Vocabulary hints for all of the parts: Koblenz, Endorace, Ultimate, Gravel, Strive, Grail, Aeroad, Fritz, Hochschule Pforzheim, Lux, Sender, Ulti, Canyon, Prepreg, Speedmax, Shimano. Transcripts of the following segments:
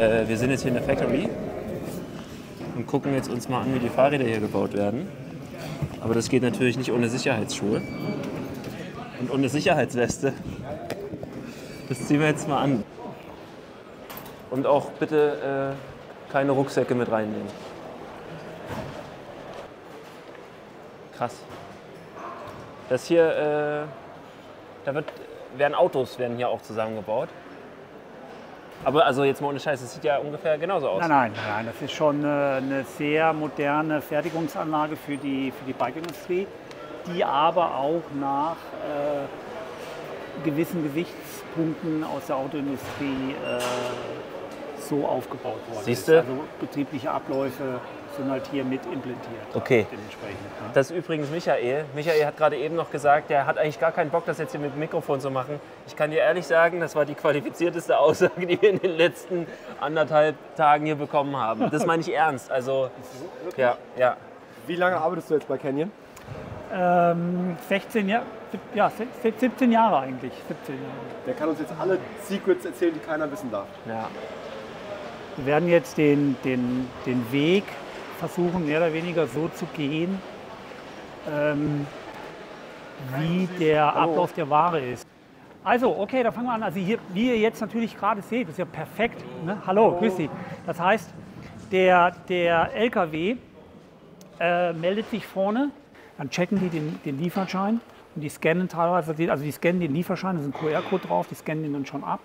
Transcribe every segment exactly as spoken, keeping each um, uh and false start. Äh, wir sind jetzt hier in der Factory und gucken jetzt uns mal an, wie die Fahrräder hier gebaut werden. Aber das geht natürlich nicht ohne Sicherheitsschuhe und ohne Sicherheitsweste. Das ziehen wir jetzt mal an. Und auch bitte äh, keine Rucksäcke mit reinnehmen. Krass. Das hier, äh, da wird, werden Autos werden hier auch zusammengebaut. Aber also jetzt mal ohne Scheiß, das sieht ja ungefähr genauso aus. Nein, nein, nein, das ist schon eine sehr moderne Fertigungsanlage für die, für die Bike-Industrie, die aber auch nach äh, gewissen Gewichtspunkten aus der Autoindustrie äh, so aufgebaut worden Siehst du? ist. Also betriebliche Abläufe sind halt hier mit implantiert. Okay. Dementsprechend, ne? Das ist übrigens Michael. Michael hat gerade eben noch gesagt, der hat eigentlich gar keinen Bock, das jetzt hier mit dem Mikrofon zu machen. Ich kann dir ehrlich sagen, das war die qualifizierteste Aussage, die wir in den letzten anderthalb Tagen hier bekommen haben. Das meine ich ernst. Also, ja, ja. Wie lange arbeitest du jetzt bei Canyon? Ähm, sechzehn Jahre, ja, siebzehn Jahre eigentlich. siebzehn Jahre. Der kann uns jetzt alle Secrets erzählen, die keiner wissen darf. Ja. Wir werden jetzt den, den, den Weg versuchen, mehr oder weniger so zu gehen, ähm, wie der Ablauf der Ware ist. Also, okay, da fangen wir an. Also hier, wie ihr jetzt natürlich gerade seht, ist ja perfekt. Ne? Hallo, grüß dich. Das heißt, der, der L K W äh, meldet sich vorne, dann checken die den, den Lieferschein und die scannen teilweise, also die scannen den Lieferschein, da ist ein Q R-Code drauf, die scannen den dann schon ab.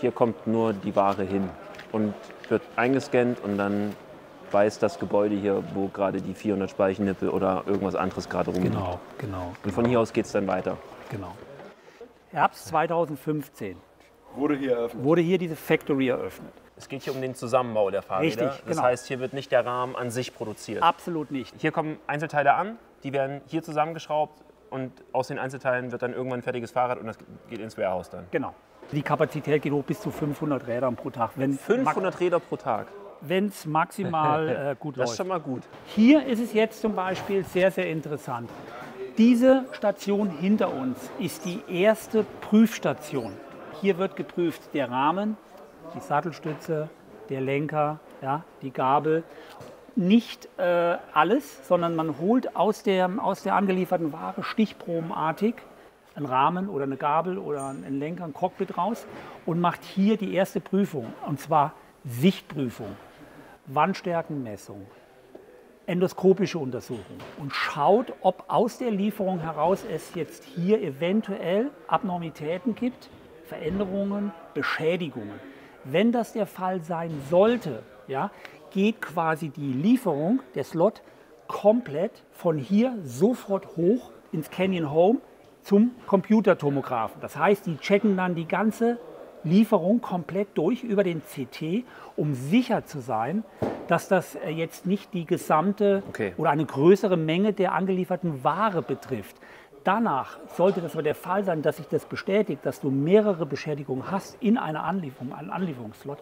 Hier kommt nur die Ware hin und wird eingescannt und dann weiß das Gebäude hier, wo gerade die vierhundert Speichennippel oder irgendwas anderes gerade rumliegt. Genau, genau. Und von genau. hier aus geht es dann weiter. Genau. Herbst zweitausendfünfzehn wurde hier eröffnet. Wurde hier diese Factory eröffnet. Es geht hier um den Zusammenbau der Fahrräder. Richtig, genau. Das heißt, hier wird nicht der Rahmen an sich produziert. Absolut nicht. Hier kommen Einzelteile an, die werden hier zusammengeschraubt und aus den Einzelteilen wird dann irgendwann ein fertiges Fahrrad und das geht ins Warehouse dann. Genau. Die Kapazität geht hoch bis zu fünfhundert Rädern pro Tag. Wenn fünfhundert Räder pro Tag? Wenn es maximal äh, gut läuft. Das ist schon mal gut. Hier ist es jetzt zum Beispiel sehr, sehr interessant. Diese Station hinter uns ist die erste Prüfstation. Hier wird geprüft der Rahmen, die Sattelstütze, der Lenker, ja, die Gabel. Nicht äh, alles, sondern man holt aus der, aus der angelieferten Ware stichprobenartig einen Rahmen oder eine Gabel oder einen Lenker, einen Cockpit raus und macht hier die erste Prüfung. Und zwar Sichtprüfung, Wandstärkenmessung, endoskopische Untersuchung und schaut, ob aus der Lieferung heraus es jetzt hier eventuell Abnormitäten gibt, Veränderungen, Beschädigungen. Wenn das der Fall sein sollte, ja, geht quasi die Lieferung, der Slot, komplett von hier sofort hoch ins Canyon Home zum Computertomographen. Das heißt, die checken dann die ganze Lieferung komplett durch über den C T, um sicher zu sein, dass das jetzt nicht die gesamte okay. oder eine größere Menge der angelieferten Ware betrifft. Danach sollte das aber der Fall sein, dass sich das bestätigt, dass du mehrere Beschädigungen hast in einer Anlieferung, einem Anlieferungsslot,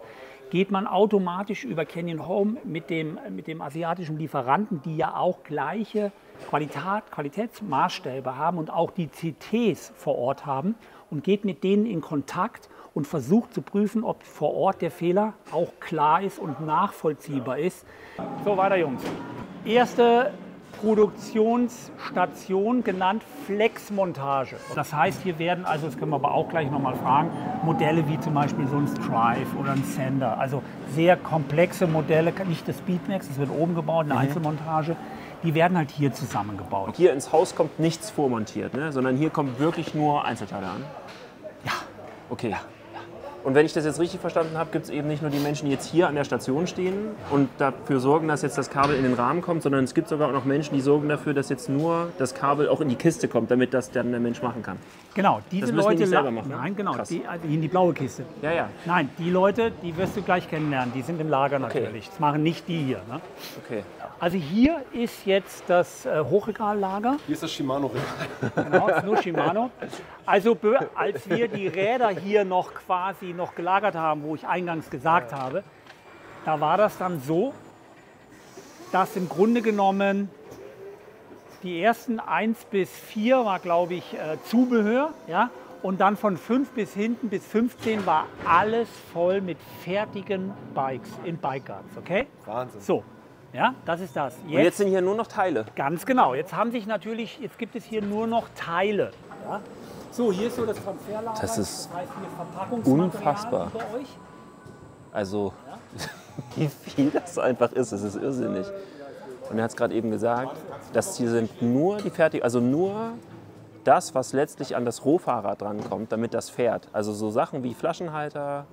geht man automatisch über Canyon Home mit dem, mit dem asiatischen Lieferanten, die ja auch gleiche Qualität, Qualitätsmaßstäbe haben und auch die C Ts vor Ort haben und geht mit denen in Kontakt und versucht zu prüfen, ob vor Ort der Fehler auch klar ist und nachvollziehbar ist. So, weiter Jungs. Erste Produktionsstation, genannt Flexmontage. Das heißt, hier werden, also das können wir aber auch gleich nochmal fragen, Modelle wie zum Beispiel so ein Strive oder ein Sender, also sehr komplexe Modelle, nicht das Speedmax, das wird oben gebaut, eine mhm. Einzelmontage, die werden halt hier zusammengebaut. Und hier ins Haus kommt nichts vormontiert, ne? Sondern hier kommen wirklich nur Einzelteile an? Ja. Okay. Ja. Und wenn ich das jetzt richtig verstanden habe, gibt es eben nicht nur die Menschen, die jetzt hier an der Station stehen und dafür sorgen, dass jetzt das Kabel in den Rahmen kommt, sondern es gibt sogar auch noch Menschen, die sorgen dafür, dass jetzt nur das Kabel auch in die Kiste kommt, damit das dann der Mensch machen kann. Genau, diese das müssen Leute die nicht selber machen. Nein, genau, die, also in die blaue Kiste. Ja, ja. Nein, die Leute, die wirst du gleich kennenlernen, die sind im Lager natürlich. Okay. Das machen nicht die hier. Ne? Okay. Also hier ist jetzt das Hochregallager. Hier ist das Shimano-Regal. Genau, das ist nur Shimano. Also als wir die Räder hier noch quasi noch gelagert haben, wo ich eingangs gesagt habe, da war das dann so, dass im Grunde genommen die ersten eins bis vier war, glaube ich, Zubehör, ja, Und dann von fünf bis hinten bis fünfzehn war alles voll mit fertigen Bikes in Bike Guards, okay? Wahnsinn. So, ja, das ist das. Jetzt, und jetzt sind hier nur noch Teile. Ganz genau. Jetzt haben sich natürlich, jetzt gibt es hier nur noch Teile. Ja? So, hier ist so das Transferlager. Das ist das heißt, hier unfassbar. Bei euch. Also, ja? Wie viel das einfach ist, es ist irrsinnig. Und er hat es gerade eben gesagt, dass hier sind nur die fertigen, also nur das, was letztlich an das Rohfahrrad drankommt, damit das fährt. Also so Sachen wie Flaschenhalter,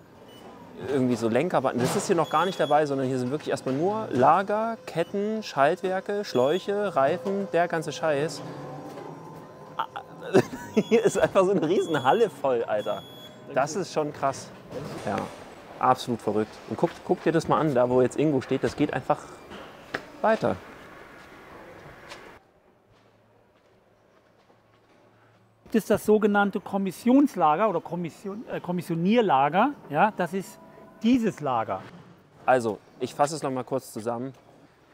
irgendwie so Lenkerbanden, das ist hier noch gar nicht dabei, sondern hier sind wirklich erstmal nur Lager, Ketten, Schaltwerke, Schläuche, Reifen, der ganze Scheiß. Hier ist einfach so eine riesen Halle voll, Alter. Das ist schon krass. Ja, absolut verrückt. Und guckt, guckt dir das mal an, da wo jetzt Ingo steht, das geht einfach weiter. Das ist das sogenannte Kommissionslager oder Kommission, äh, Kommissionierlager. Ja, das ist dieses Lager. Also, ich fasse es noch mal kurz zusammen.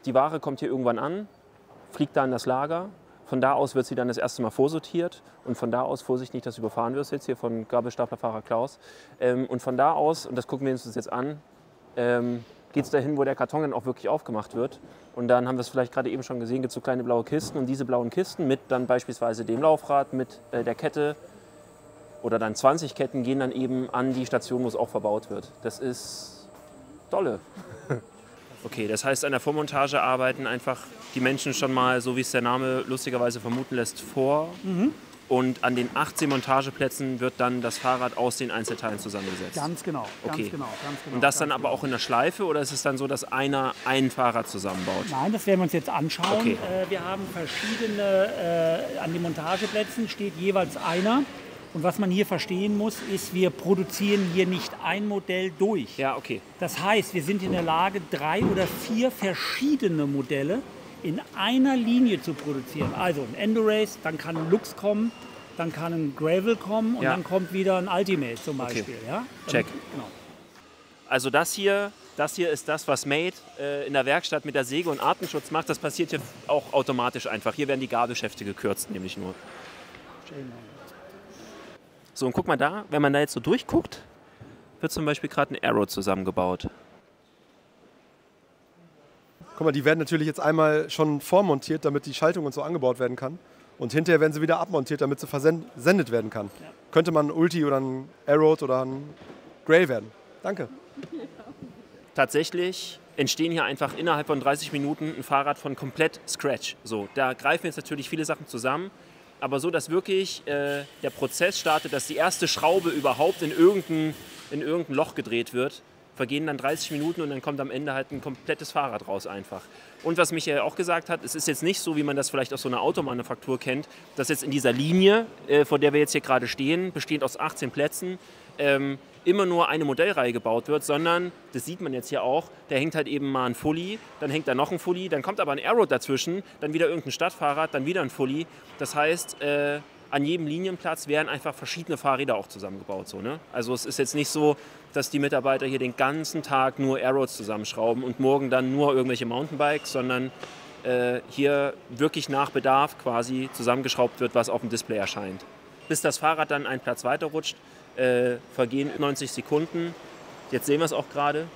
Die Ware kommt hier irgendwann an, fliegt da in das Lager. Von da aus wird sie dann das erste Mal vorsortiert. Und von da aus, Vorsicht, nicht, dass du überfahren wirst jetzt hier von Gabelstaplerfahrer Klaus. Ähm, und von da aus, und das gucken wir uns jetzt an, ähm, geht es dahin, wo der Karton dann auch wirklich aufgemacht wird. Und dann haben wir es vielleicht gerade eben schon gesehen, gibt es so kleine blaue Kisten. Und diese blauen Kisten mit dann beispielsweise dem Laufrad, mit äh, der Kette oder dann zwanzig Ketten gehen dann eben an die Station, wo es auch verbaut wird. Das ist dolle. Okay, das heißt, an der Vormontage arbeiten einfach die Menschen schon mal, so wie es der Name lustigerweise vermuten lässt, vor. Mhm. Und an den achtzehn Montageplätzen wird dann das Fahrrad aus den Einzelteilen zusammengesetzt. Ganz genau. Okay. Ganz genau, ganz genau, und das dann aber genau. Auch in der Schleife oder ist es dann so, dass einer ein Fahrrad zusammenbaut? Nein, das werden wir uns jetzt anschauen. Okay. Äh, wir haben verschiedene, äh, an den Montageplätzen steht jeweils einer. Und was man hier verstehen muss, ist, wir produzieren hier nicht ein Modell durch. Ja, okay. Das heißt, wir sind in der Lage, drei oder vier verschiedene Modelle in einer Linie zu produzieren. Also ein Endorace, dann kann ein Lux kommen, dann kann ein Gravel kommen und ja. Dann kommt wieder ein Ultimate zum Beispiel. Okay. Ja? Check. Genau. Also das hier, das hier ist das, was Made äh, in der Werkstatt mit der Säge und Artenschutz macht. Das passiert hier auch automatisch einfach. Hier werden die Gabelschäfte gekürzt, nämlich nur. So, und guck mal da, wenn man da jetzt so durchguckt, wird zum Beispiel gerade ein Aeroad zusammengebaut. Guck mal, die werden natürlich jetzt einmal schon vormontiert, damit die Schaltung und so angebaut werden kann. Und hinterher werden sie wieder abmontiert, damit sie versendet werden kann. Ja. Könnte man ein Ulti oder ein Aeroad oder ein Grail werden. Danke. Tatsächlich entstehen hier einfach innerhalb von dreißig Minuten ein Fahrrad von komplett Scratch. So, da greifen jetzt natürlich viele Sachen zusammen. Aber so, dass wirklich äh, der Prozess startet, dass die erste Schraube überhaupt in irgendein, in irgendein Loch gedreht wird, vergehen dann dreißig Minuten und dann kommt am Ende halt ein komplettes Fahrrad raus einfach. Und was Michael auch gesagt hat, es ist jetzt nicht so, wie man das vielleicht aus so einer Automanufaktur kennt, dass jetzt in dieser Linie, äh, vor der wir jetzt hier gerade stehen, bestehend aus achtzehn Plätzen, ähm, immer nur eine Modellreihe gebaut wird, sondern, das sieht man jetzt hier auch, da hängt halt eben mal ein Fully, dann hängt da noch ein Fully, dann kommt aber ein Aeroad dazwischen, dann wieder irgendein Stadtfahrrad, dann wieder ein Fully. Das heißt, äh, an jedem Linienplatz werden einfach verschiedene Fahrräder auch zusammengebaut. So, ne? Also es ist jetzt nicht so, dass die Mitarbeiter hier den ganzen Tag nur Aeroads zusammenschrauben und morgen dann nur irgendwelche Mountainbikes, sondern äh, hier wirklich nach Bedarf quasi zusammengeschraubt wird, was auf dem Display erscheint. Bis das Fahrrad dann einen Platz weiterrutscht, äh, vergehen neunzig Sekunden. Jetzt sehen wir es auch gerade.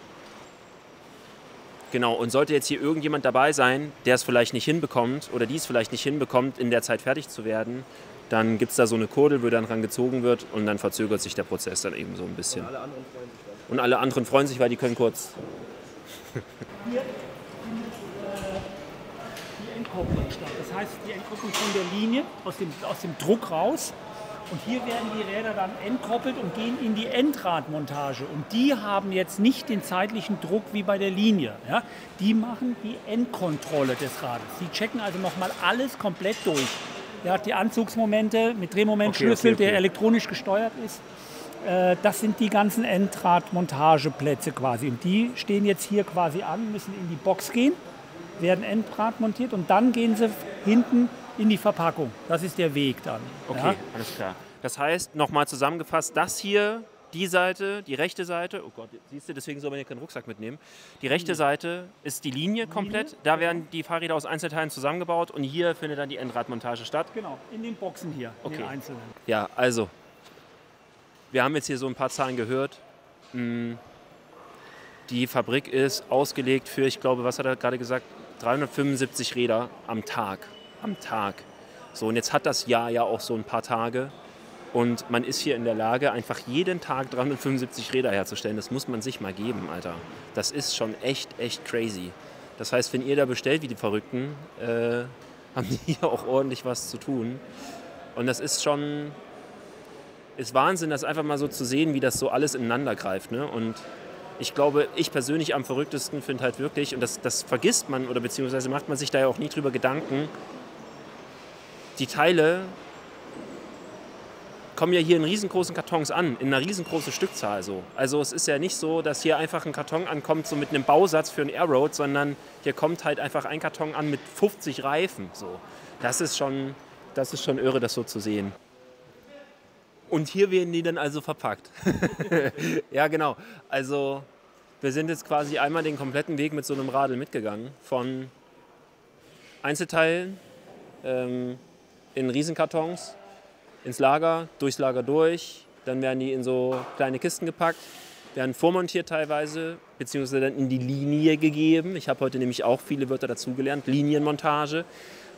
Genau, und sollte jetzt hier irgendjemand dabei sein, der es vielleicht nicht hinbekommt oder die es vielleicht nicht hinbekommt, in der Zeit fertig zu werden, dann gibt es da so eine Kordel, wo dann dran gezogen wird und dann verzögert sich der Prozess dann eben so ein bisschen. Und alle anderen freuen sich, weil, und alle anderen freuen sich, weil die können kurz. Hier die Entkopplung statt. Das heißt, die Entkopplung von der Linie aus dem, aus dem Druck raus. Und hier werden die Räder dann entkoppelt und gehen in die Endradmontage. Und die haben jetzt nicht den zeitlichen Druck wie bei der Linie. Ja? Die machen die Endkontrolle des Rades. Die checken also nochmal alles komplett durch. Der hat die Anzugsmomente mit Drehmomentschlüssel, okay, okay, okay. Der elektronisch gesteuert ist. Das sind die ganzen Endradmontageplätze quasi. Und die stehen jetzt hier quasi an, müssen in die Box gehen, werden Endrad montiert und dann gehen sie hinten in die Verpackung. Das ist der Weg dann. Okay, ja? Alles klar. Das heißt, nochmal zusammengefasst, das hier, die Seite, die rechte Seite, oh Gott, siehst du, deswegen soll man hier keinen Rucksack mitnehmen. Die rechte Seite ist die Linie komplett, da werden die Fahrräder aus Einzelteilen zusammengebaut und hier findet dann die Endradmontage statt. Genau, in den Boxen hier, okay. In den einzelnen. Ja, also, wir haben jetzt hier so ein paar Zahlen gehört. Die Fabrik ist ausgelegt für, ich glaube, was hat er gerade gesagt, dreihundertfünfundsiebzig Räder am Tag. Am Tag. So, und jetzt hat das Jahr ja auch so ein paar Tage. Und man ist hier in der Lage, einfach jeden Tag dreihundertfünfundsiebzig Räder herzustellen. Das muss man sich mal geben, Alter. Das ist schon echt, echt crazy. Das heißt, wenn ihr da bestellt wie die Verrückten, äh, haben die hier auch ordentlich was zu tun. Und das ist schon... ist Wahnsinn, das einfach mal so zu sehen, wie das so alles ineinander greift. Ne? Und ich glaube, ich persönlich am verrücktesten finde halt wirklich, und das, das vergisst man, oder beziehungsweise macht man sich da ja auch nie drüber Gedanken, die Teile... kommen ja hier in riesengroßen Kartons an, in einer riesengroßen Stückzahl so. Also es ist ja nicht so, dass hier einfach ein Karton ankommt so mit einem Bausatz für einen Aeroad, sondern hier kommt halt einfach ein Karton an mit fünfzig Reifen. So. Das ist schon, das ist schon irre, das so zu sehen. Und hier werden die dann also verpackt. Ja, genau. Also wir sind jetzt quasi einmal den kompletten Weg mit so einem Radl mitgegangen. Von Einzelteilen ähm, in Riesenkartons ins Lager, durchs Lager durch, dann werden die in so kleine Kisten gepackt, werden vormontiert teilweise, beziehungsweise dann in die Linie gegeben. Ich habe heute nämlich auch viele Wörter dazugelernt, Linienmontage,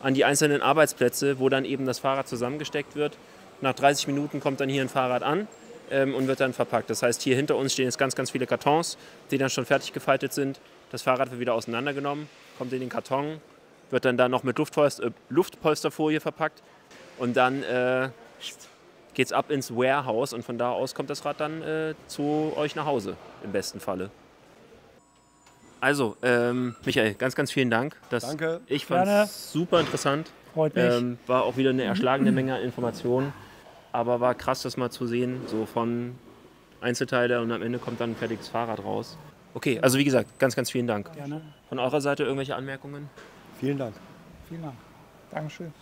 an die einzelnen Arbeitsplätze, wo dann eben das Fahrrad zusammengesteckt wird. Nach dreißig Minuten kommt dann hier ein Fahrrad an ähm, und wird dann verpackt. Das heißt, hier hinter uns stehen jetzt ganz, ganz viele Kartons, die dann schon fertig gefaltet sind. Das Fahrrad wird wieder auseinandergenommen, kommt in den Karton, wird dann da noch mit Luftpolster, äh, Luftpolsterfolie verpackt und dann... Äh, geht's ab ins Warehouse und von da aus kommt das Rad dann äh, zu euch nach Hause, im besten Falle. Also, ähm, Michael, ganz, ganz vielen Dank. Das, Danke. Ich fand es super interessant. Freut mich. Ähm, war auch wieder eine erschlagende Menge an Informationen, aber war krass, das mal zu sehen, so von Einzelteile und am Ende kommt dann ein fertiges Fahrrad raus. Okay, also wie gesagt, ganz, ganz vielen Dank. Gerne. Von eurer Seite irgendwelche Anmerkungen? Vielen Dank. Vielen Dank. Dankeschön.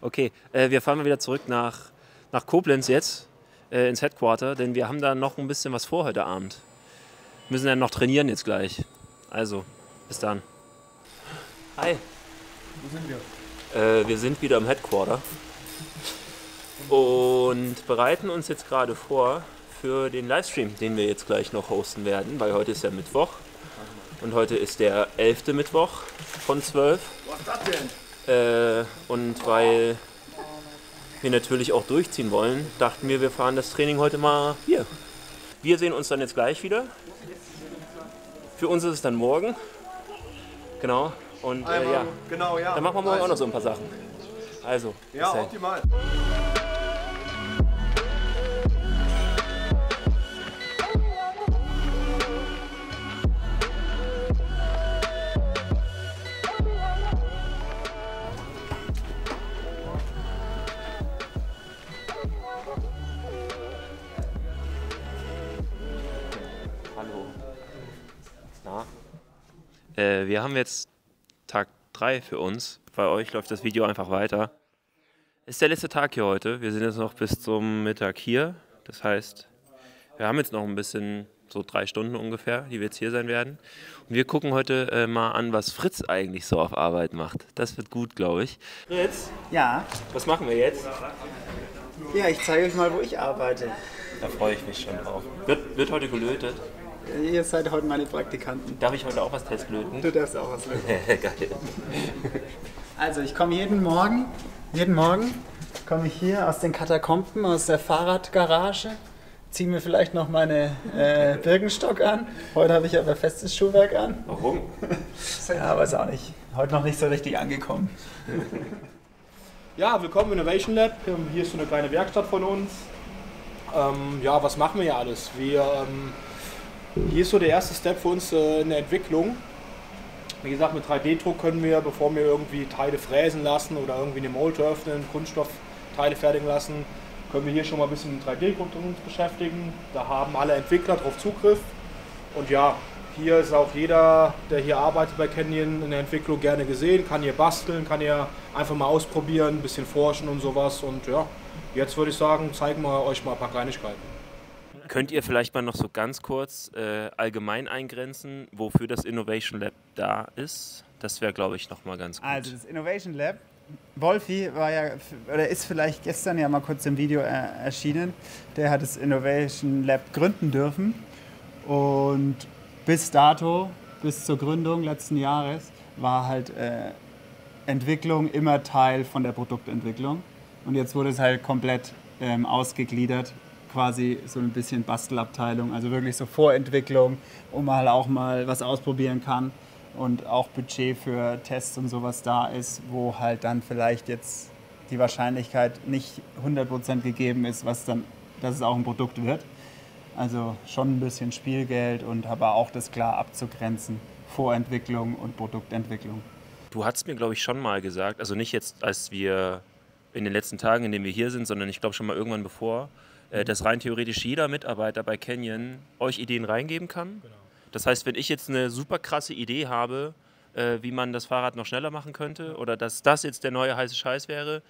Okay, äh, wir fahren mal wieder zurück nach, nach Koblenz jetzt, äh, ins Headquarter, denn wir haben da noch ein bisschen was vor heute Abend. Müssen ja noch trainieren jetzt gleich. Also, bis dann. Hi. Wo sind wir? Äh, wir sind wieder im Headquarter und bereiten uns jetzt gerade vor für den Livestream, den wir jetzt gleich noch hosten werden, weil heute ist ja Mittwoch und heute ist der elfte Mittwoch von zwölf. Was ist das denn? Äh, und weil wir natürlich auch durchziehen wollen, dachten wir, wir fahren das Training heute mal hier. Wir sehen uns dann jetzt gleich wieder. Für uns ist es dann morgen. Genau. Und äh, ja. Genau, ja. Dann machen wir morgen also auch noch so ein paar Sachen. Also. Ja, optimal. Äh, wir haben jetzt Tag drei für uns. Bei euch läuft das Video einfach weiter. Ist der letzte Tag hier heute. Wir sind jetzt noch bis zum Mittag hier. Das heißt, wir haben jetzt noch ein bisschen, so drei Stunden ungefähr, die wir jetzt hier sein werden. Und wir gucken heute äh, mal an, was Fritz eigentlich so auf Arbeit macht. Das wird gut, glaube ich. Fritz? Ja? Was machen wir jetzt? Ja, ich zeige euch mal, wo ich arbeite. Da freue ich mich schon drauf. Wird, wird heute gelötet? Ihr seid heute meine Praktikanten. Darf ich heute auch was testlöten? Du darfst auch was löten. Geil. Also ich komme jeden Morgen, jeden Morgen komme ich hier aus den Katakomben, aus der Fahrradgarage, ziehe mir vielleicht noch meine äh, Birkenstock an. Heute habe ich aber festes Schuhwerk an. Warum? Ja, weiß auch nicht. Heute noch nicht so richtig angekommen. Ja, willkommen in Innovation Lab. Hier ist so eine kleine Werkstatt von uns. Ähm, ja, was machen wir ja alles? Wir... Ähm, Hier ist so der erste Step für uns äh, in der Entwicklung. Wie gesagt, mit drei D Druck können wir, bevor wir irgendwie Teile fräsen lassen oder irgendwie eine Mold öffnen, Kunststoffteile fertigen lassen, können wir hier schon mal ein bisschen mit drei D Druck uns beschäftigen. Da haben alle Entwickler drauf Zugriff. Und ja, hier ist auch jeder, der hier arbeitet bei Canyon, in der Entwicklung gerne gesehen. Kann hier basteln, kann hier einfach mal ausprobieren, ein bisschen forschen und sowas. Und ja, jetzt würde ich sagen, zeigen wir euch mal ein paar Kleinigkeiten. Könnt ihr vielleicht mal noch so ganz kurz äh, allgemein eingrenzen, wofür das Innovation Lab da ist? Das wäre, glaube ich, noch mal ganz gut. Also das Innovation Lab Wolfi war ja, oder ist vielleicht gestern ja mal kurz im Video äh, erschienen. Der hat das Innovation Lab gründen dürfen. Und bis dato, bis zur Gründung letzten Jahres, war halt äh, Entwicklung immer Teil von der Produktentwicklung. Und jetzt wurde es halt komplett ähm, ausgegliedert, quasi so ein bisschen Bastelabteilung, also wirklich so Vorentwicklung, wo man halt auch mal was ausprobieren kann. Und auch Budget für Tests und sowas da ist, wo halt dann vielleicht jetzt die Wahrscheinlichkeit nicht hundert Prozent gegeben ist, was dann, dass es auch ein Produkt wird. Also schon ein bisschen Spielgeld und aber auch das klar abzugrenzen, Vorentwicklung und Produktentwicklung. Du hast mir, glaube ich, schon mal gesagt, also nicht jetzt, als wir in den letzten Tagen, in denen wir hier sind, sondern ich glaube schon mal irgendwann bevor, mhm. dass rein theoretisch jeder Mitarbeiter bei Canyon euch Ideen reingeben kann. Genau. Das heißt, wenn ich jetzt eine super krasse Idee habe, äh, wie man das Fahrrad noch schneller machen könnte oder dass das jetzt der neue heiße Scheiß wäre,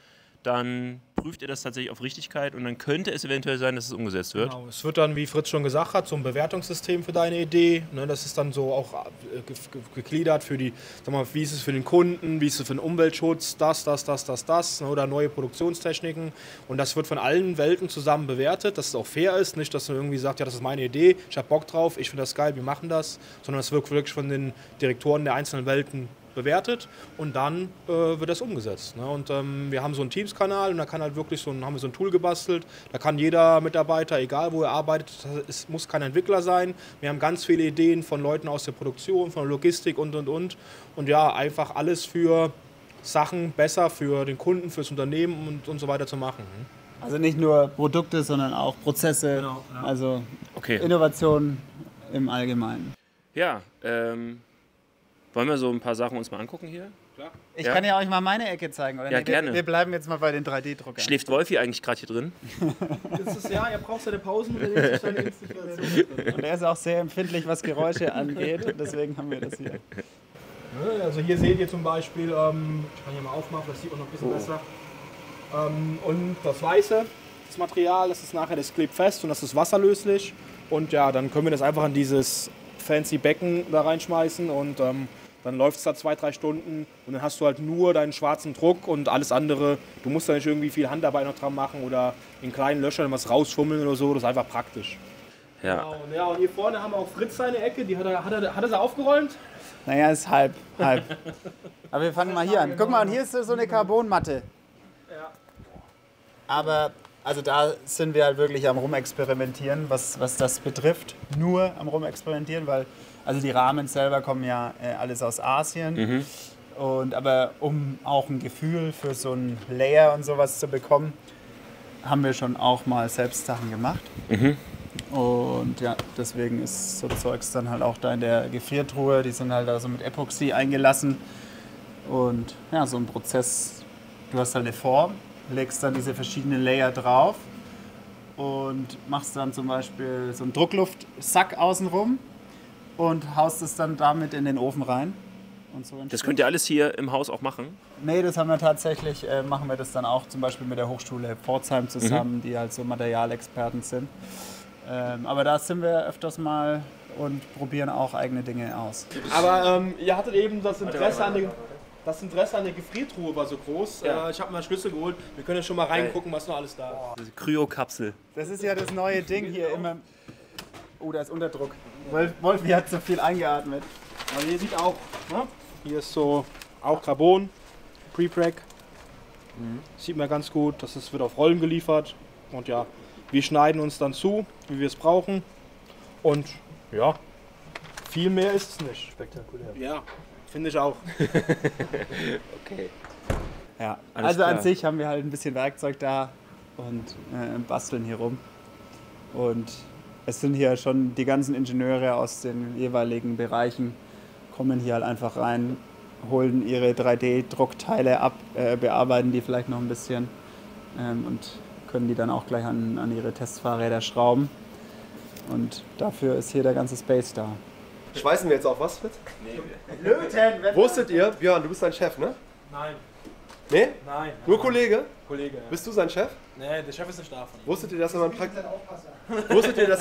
dann prüft ihr das tatsächlich auf Richtigkeit und dann könnte es eventuell sein, dass es umgesetzt wird. Genau. Es wird dann, wie Fritz schon gesagt hat, so ein Bewertungssystem für deine Idee. Ne, das ist dann so auch gegliedert für die, sag mal, wie ist es für den Kunden, wie ist es für den Umweltschutz, das, das, das, das, das ne, oder neue Produktionstechniken. Und das wird von allen Welten zusammen bewertet, dass es auch fair ist. Nicht, dass man irgendwie sagt, ja, das ist meine Idee, ich habe Bock drauf, ich finde das geil, wir machen das. Sondern es wird wirklich von den Direktoren der einzelnen Welten bewertet und dann äh, wird das umgesetzt. Ne? Und ähm, wir haben so einen Teams-Kanal und da kann halt wirklich so ein, haben wir so ein Tool gebastelt. Da kann jeder Mitarbeiter, egal wo er arbeitet, es muss kein Entwickler sein. Wir haben ganz viele Ideen von Leuten aus der Produktion, von der Logistik und und und. Und ja, einfach alles für Sachen besser für den Kunden, fürs Unternehmen und, und so weiter zu machen. Ne? Also nicht nur Produkte, sondern auch Prozesse, genau, ja. Also okay. Innovationen im Allgemeinen. Ja, ähm wollen wir so ein paar Sachen uns mal angucken hier? Klar. Ich ja. kann ja euch mal meine Ecke zeigen, oder? Ja, nee, gerne. Wir, wir bleiben jetzt mal bei den drei D-Druckern. Schläft Wolfi eigentlich gerade hier drin? Das ist, ja, ihr braucht seine Pausen. Und der ist seine Inspiration drin. Und er ist auch sehr empfindlich, was Geräusche angeht. Und deswegen haben wir das hier. Also hier seht ihr zum Beispiel, ähm, ich kann hier mal aufmachen, das sieht man noch ein bisschen oh. besser. Ähm, und das Weiße, das Material, das ist nachher, das klebt fest und das ist wasserlöslich. Und ja, dann können wir das einfach in dieses fancy Becken da reinschmeißen und ähm, dann läuft es da zwei, drei Stunden und dann hast du halt nur deinen schwarzen Druck und alles andere. Du musst da nicht irgendwie viel Handarbeit noch dran machen oder in kleinen Löchern was rausschummeln oder so. Das ist einfach praktisch. Ja. Genau. Und, ja, und hier vorne haben wir auch Fritz seine Ecke. Die hat er, hat er, hat er sie aufgeräumt? Naja, ist halb, halb. Aber wir fangen mal hier an. Guck mal, und hier ist so eine Carbonmatte. Ja. Aber also da sind wir halt wirklich am Rumexperimentieren, was, was das betrifft. Nur am Rumexperimentieren, weil also die Rahmen selber kommen ja äh, alles aus Asien. Mhm. Und, aber um auch ein Gefühl für so ein Layer und sowas zu bekommen, haben wir schon auch mal selbst Sachen gemacht. Mhm. Und ja, deswegen ist so Zeugs dann halt auch da in der Gefriertruhe. Die sind halt also mit Epoxy eingelassen. Und ja, so ein Prozess, du hast halt eine Form. Legst dann diese verschiedenen Layer drauf und machst dann zum Beispiel so einen Druckluftsack außenrum und haust es dann damit in den Ofen rein. Und so das könnt ihr alles hier im Haus auch machen? Nee, das haben wir tatsächlich, äh, machen wir das dann auch zum Beispiel mit der Hochschule Pforzheim zusammen, mhm. die halt so Materialexperten sind. Ähm, aber da sind wir öfters mal und probieren auch eigene Dinge aus. Aber ähm, ihr hattet eben das Interesse an den... Das Interesse an der Gefriertruhe war so groß. Ja. Ich habe mal einen Schlüssel geholt. Wir können ja schon mal reingucken, was noch alles da ist. Kryokapsel. Das ist ja das neue Ding hier immer. Oh, da ist Unterdruck. Wolfi hat so viel eingeatmet. Aber hier sieht auch, ne? Hier ist so auch Carbon, Prepreg. Mhm. Sieht man ganz gut. Das ist, wird auf Rollen geliefert. Und ja, wir schneiden uns dann zu, wie wir es brauchen. Und ja, viel mehr ist es nicht. Spektakulär. Ja. Finde ich auch. Okay. Ja, also an sich haben wir halt ein bisschen Werkzeug da und äh, basteln hier rum. Und es sind hier schon die ganzen Ingenieure aus den jeweiligen Bereichen, kommen hier halt einfach rein, holen ihre drei D-Druckteile ab, äh, bearbeiten die vielleicht noch ein bisschen ähm, und können die dann auch gleich an, an ihre Testfahrräder schrauben. Und dafür ist hier der ganze Space da. Schweißen wir jetzt auf was, Fritz? Nee. Löten! Wusstet ihr, Björn, du bist sein Chef, ne? Nein. Nee? Nein. Nur nein. Kollege? Kollege, ja. Bist du sein Chef? Nee, der Chef ist nicht da von ihm. Wusstet ihr, dass er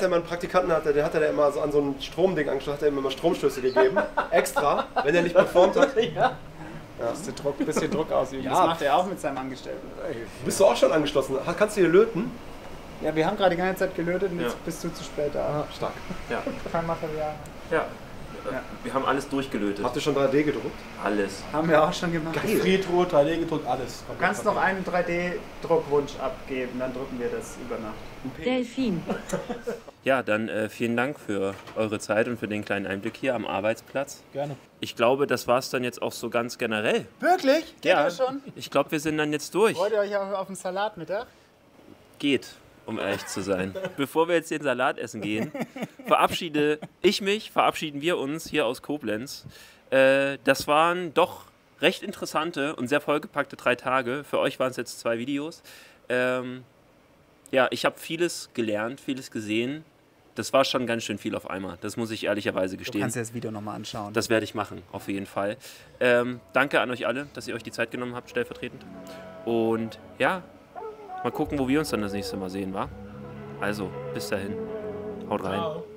mal einen Praktikanten hatte? Der hat er immer so an so ein Stromding angeschlossen, hat er ihm immer Stromstöße gegeben. Extra, wenn er nicht performt hat. Ja. Ja. Ein bisschen Druck, bisschen Druck ausüben. Ja. Das macht er auch mit seinem Angestellten. Bist du auch schon angeschlossen? Kannst du hier löten? Ja, wir haben gerade die ganze Zeit gelötet und ja. Jetzt bist du zu spät da. Stark. Ja. Kein Material. Ja. Ja. Wir haben alles durchgelötet. Habt ihr schon drei D gedruckt? Alles. Haben wir auch schon gemacht. Geil. Friedrot, drei D gedruckt, alles. Du kannst noch einen drei D Druckwunsch abgeben, dann drucken wir das über Nacht. Delfin. Ja, dann äh, vielen Dank für eure Zeit und für den kleinen Einblick hier am Arbeitsplatz. Gerne. Ich glaube, das war es dann jetzt auch so ganz generell. Wirklich? Geht ja. Schon? Ich glaube, wir sind dann jetzt durch. Wollt ihr euch auch auf den Salat mittags? Geht. Um ehrlich zu sein. Bevor wir jetzt den Salat essen gehen, verabschiede ich mich, verabschieden wir uns hier aus Koblenz. Äh, das waren doch recht interessante und sehr vollgepackte drei Tage. Für euch waren es jetzt zwei Videos. Ähm, ja, ich habe vieles gelernt, vieles gesehen. Das war schon ganz schön viel auf einmal. Das muss ich ehrlicherweise gestehen. Du kannst dir das Video nochmal anschauen. Das werde ich machen, auf jeden Fall. Ähm, danke an euch alle, dass ihr euch die Zeit genommen habt, stellvertretend. Und ja, mal gucken, wo wir uns dann das nächste Mal sehen, wa? Also, bis dahin. Haut rein. Ciao.